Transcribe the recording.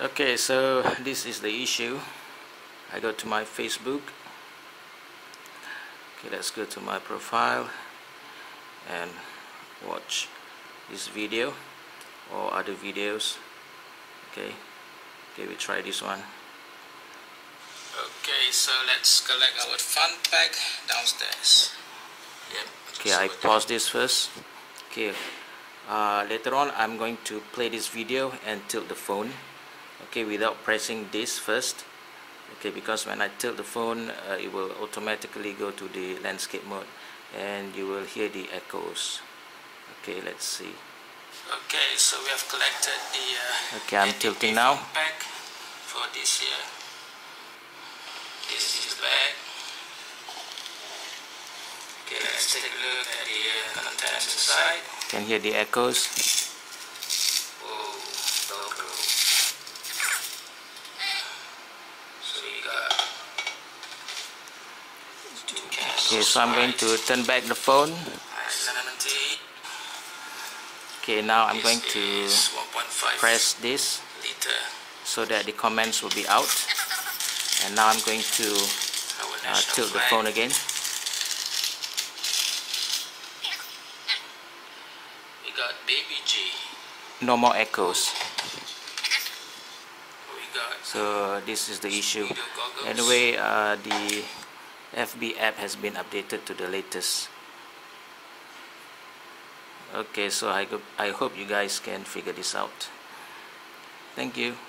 Okay, so this is the issue. I go to my Facebook. Okay, let's go to my profile and watch this video or other videos. Okay, we try this one. Okay, so let's collect our fun pack downstairs. Yep. Okay, I pause this first. Okay, later on I'm going to play this video and tilt the phone. Okay, without pressing this first. Okay, because when I tilt the phone, it will automatically go to the landscape mode, and you will hear the echoes. Okay, let's see. Okay, so we have collected the. Okay, I'm tilting now. Pack for this year. This is back. Okay, let's take a look at the contents inside. Can hear the echoes. Whoa, logo. So we got two cans. Okay, so I'm going to turn back the phone. Okay, now I'm going to press this so that the comments will be out. And now I'm going to tilt the phone again. We got Baby G. No more echoes. So this is the issue. Anyway, the FB app has been updated to the latest. Okay, so I hope you guys can figure this out. Thank you.